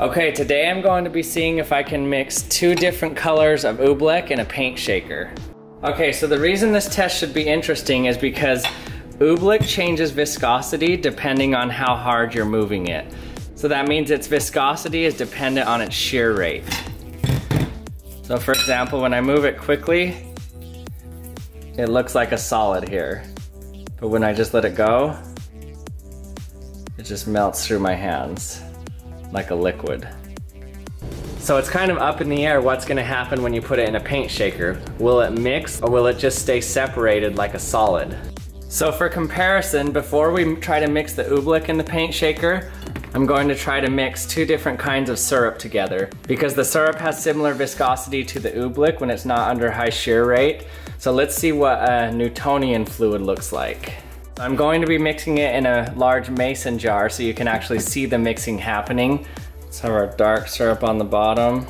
Okay, today I'm going to be seeing if I can mix two different colors of Oobleck in a paint shaker. Okay, so the reason this test should be interesting is because Oobleck changes viscosity depending on how hard you're moving it. So that means its viscosity is dependent on its shear rate. So for example, when I move it quickly, it looks like a solid here. But when I just let it go, it just melts through my hands like a liquid. So it's kind of up in the air what's gonna happen when you put it in a paint shaker. Will it mix or will it just stay separated like a solid? So for comparison, before we try to mix the Oobleck in the paint shaker, I'm going to try to mix two different kinds of syrup together because the syrup has similar viscosity to the Oobleck when it's not under high shear rate. So let's see what a Newtonian fluid looks like. I'm going to be mixing it in a large mason jar so you can actually see the mixing happening. Let's have our dark syrup on the bottom.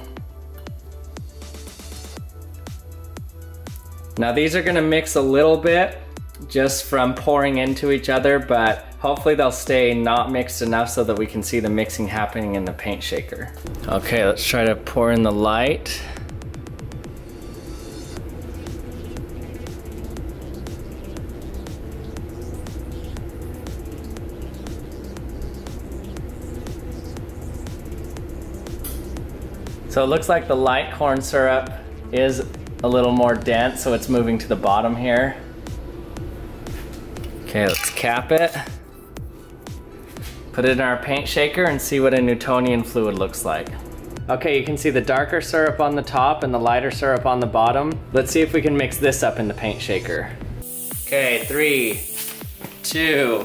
Now these are gonna mix a little bit just from pouring into each other, but hopefully they'll stay not mixed enough so that we can see the mixing happening in the paint shaker. Okay, let's try to pour in the light. So it looks like the light corn syrup is a little more dense, so it's moving to the bottom here. Okay, let's cap it. Put it in our paint shaker and see what a Newtonian fluid looks like. Okay, you can see the darker syrup on the top and the lighter syrup on the bottom. Let's see if we can mix this up in the paint shaker. Okay, 3, 2,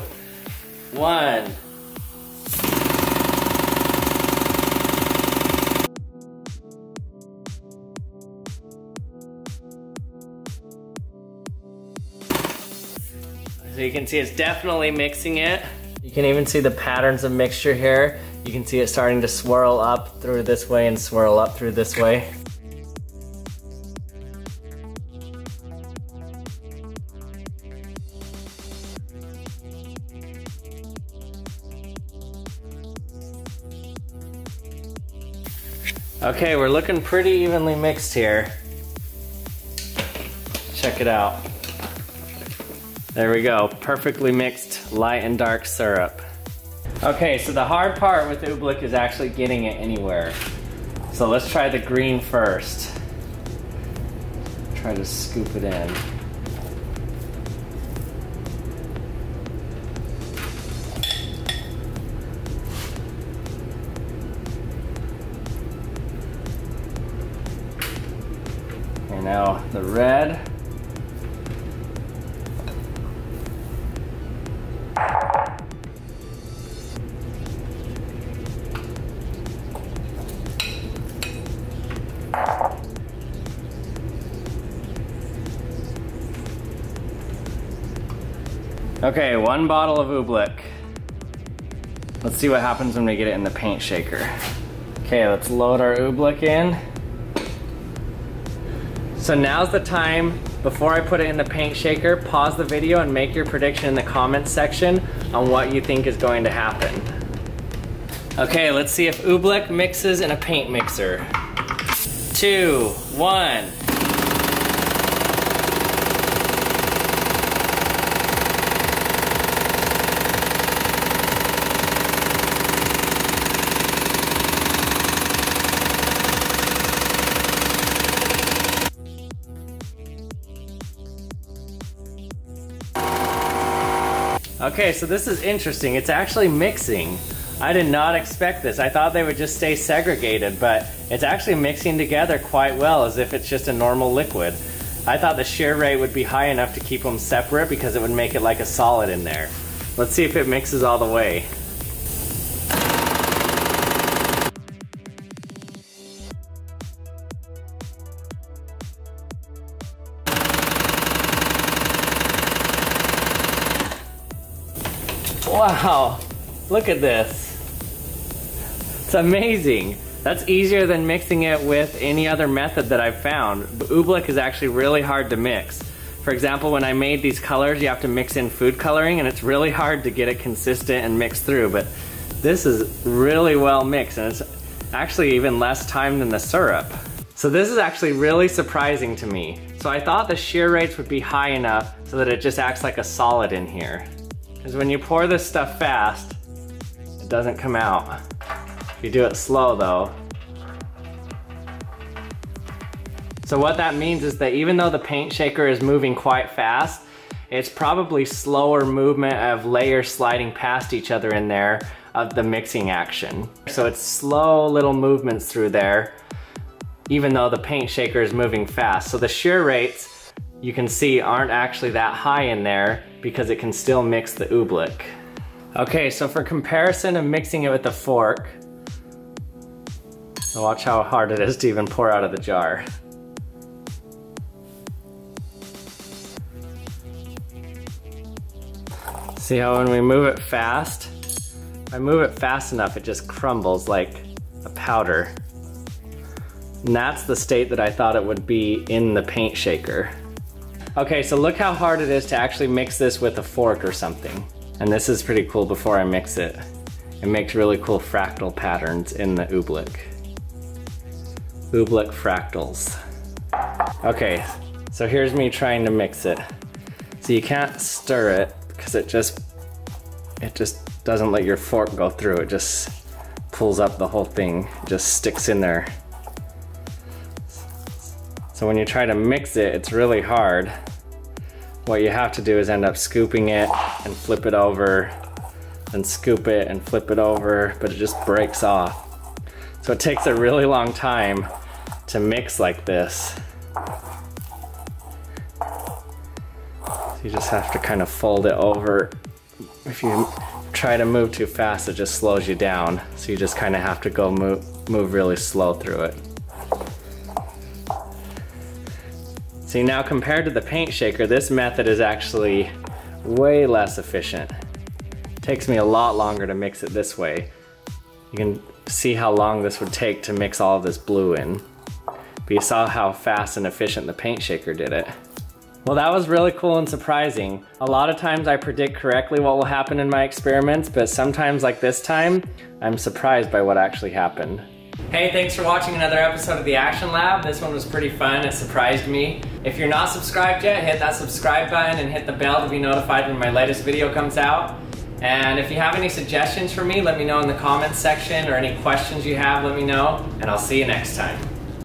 1. So you can see it's definitely mixing it. You can even see the patterns of mixture here. You can see it starting to swirl up through this way and swirl up through this way. Okay, we're looking pretty evenly mixed here. Check it out. There we go, perfectly mixed light and dark syrup. Okay, so the hard part with Oobleck is actually getting it anywhere. So let's try the green first. Try to scoop it in. And now the red. Okay, one bottle of Oobleck. Let's see what happens when we get it in the paint shaker. Okay, let's load our Oobleck in. So now's the time, before I put it in the paint shaker, pause the video and make your prediction in the comments section on what you think is going to happen. Okay, let's see if Oobleck mixes in a paint mixer. 2, 1. Okay, so this is interesting. It's actually mixing. I did not expect this. I thought they would just stay segregated, but it's actually mixing together quite well as if it's just a normal liquid. I thought the shear rate would be high enough to keep them separate because it would make it like a solid in there. Let's see if it mixes all the way. Wow, look at this. It's amazing. That's easier than mixing it with any other method that I've found. Oobleck is actually really hard to mix. For example, when I made these colors, you have to mix in food coloring and it's really hard to get it consistent and mixed through, but this is really well mixed and it's actually even less time than the syrup. So this is actually really surprising to me. So I thought the shear rates would be high enough so that it just acts like a solid in here. Because when you pour this stuff fast, it doesn't come out. If you do it slow though. So what that means is that even though the paint shaker is moving quite fast, it's probably slower movement of layers sliding past each other in there of the mixing action. So it's slow little movements through there, even though the paint shaker is moving fast. So the shear rates, you can see, aren't actually that high in there because it can still mix the oobleck. Okay, so for comparison of mixing it with a fork, so watch how hard it is to even pour out of the jar. See how when we move it fast, if I move it fast enough, it just crumbles like a powder. And that's the state that I thought it would be in the paint shaker. Okay, so look how hard it is to actually mix this with a fork or something. And this is pretty cool before I mix it. It makes really cool fractal patterns in the oobleck. Oobleck fractals. Okay, so here's me trying to mix it. So you can't stir it because it just doesn't let your fork go through. It just pulls up the whole thing, just sticks in there. So when you try to mix it, it's really hard. What you have to do is end up scooping it and flip it over, and scoop it and flip it over, but it just breaks off. So it takes a really long time to mix like this. So you just have to kind of fold it over. If you try to move too fast, it just slows you down. So you just kind of have to go move really slow through it. See, now compared to the paint shaker, this method is actually way less efficient. It takes me a lot longer to mix it this way. You can see how long this would take to mix all of this blue in. But you saw how fast and efficient the paint shaker did it. Well, that was really cool and surprising. A lot of times I predict correctly what will happen in my experiments, but sometimes like this time, I'm surprised by what actually happened. Hey, thanks for watching another episode of The Action Lab. This one was pretty fun, it surprised me. If you're not subscribed yet, hit that subscribe button and hit the bell to be notified when my latest video comes out. And if you have any suggestions for me, let me know in the comments section, or any questions you have, let me know, and I'll see you next time.